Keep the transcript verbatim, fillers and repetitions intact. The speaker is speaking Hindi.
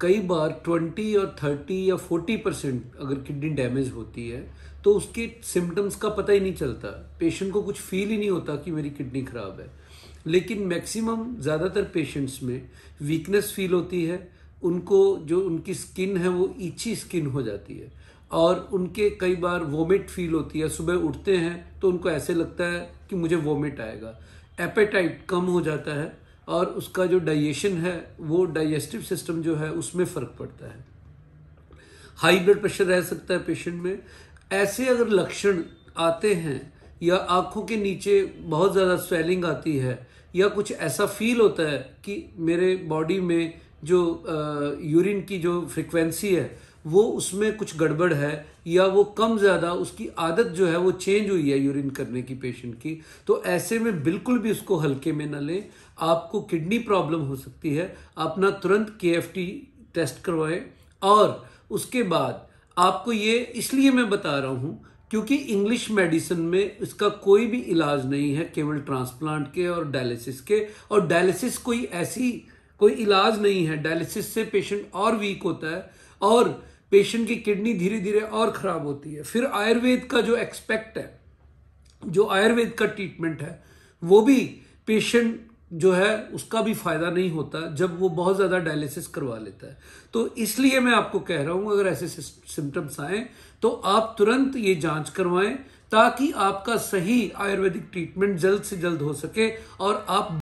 कई बार ट्वेंटी और थर्टी या फोर्टी परसेंट अगर किडनी डैमेज होती है तो उसके सिम्टम्स का पता ही नहीं चलता, पेशेंट को कुछ फील ही नहीं होता कि मेरी किडनी ख़राब है। लेकिन मैक्सिमम ज़्यादातर पेशेंट्स में वीकनेस फील होती है, उनको जो उनकी स्किन है वो ईची स्किन हो जाती है और उनके कई बार वोमिट फील होती है। सुबह उठते हैं तो उनको ऐसे लगता है कि मुझे वोमिट आएगा, एपेटाइट कम हो जाता है और उसका जो डाइजेशन है वो डाइजेस्टिव सिस्टम जो है उसमें फ़र्क पड़ता है। हाई ब्लड प्रेशर रह सकता है पेशेंट में। ऐसे अगर लक्षण आते हैं या आँखों के नीचे बहुत ज़्यादा स्वेलिंग आती है या कुछ ऐसा फील होता है कि मेरे बॉडी में जो यूरिन की जो फ्रिक्वेंसी है वो उसमें कुछ गड़बड़ है या वो कम ज़्यादा उसकी आदत जो है वो चेंज हुई है यूरिन करने की पेशेंट की, तो ऐसे में बिल्कुल भी उसको हल्के में ना लें। आपको किडनी प्रॉब्लम हो सकती है, अपना तुरंत के एफ टी टेस्ट करवाएं। और उसके बाद आपको ये इसलिए मैं बता रहा हूँ क्योंकि इंग्लिश मेडिसिन में इसका कोई भी इलाज नहीं है, केवल ट्रांसप्लांट के और डायलिसिस के। और डायलिसिस कोई ऐसी कोई इलाज नहीं है, डायलिसिस से पेशेंट और वीक होता है और पेशेंट की किडनी धीरे धीरे और ख़राब होती है। फिर आयुर्वेद का जो एक्सपेक्ट है, जो आयुर्वेद का ट्रीटमेंट है, वो भी पेशेंट जो है उसका भी फ़ायदा नहीं होता जब वो बहुत ज़्यादा डायलिसिस करवा लेता है। तो इसलिए मैं आपको कह रहा हूँ अगर ऐसे सिम्टम्स आएँ तो आप तुरंत ये जांच करवाएं ताकि आपका सही आयुर्वेदिक ट्रीटमेंट जल्द से जल्द हो सके और आप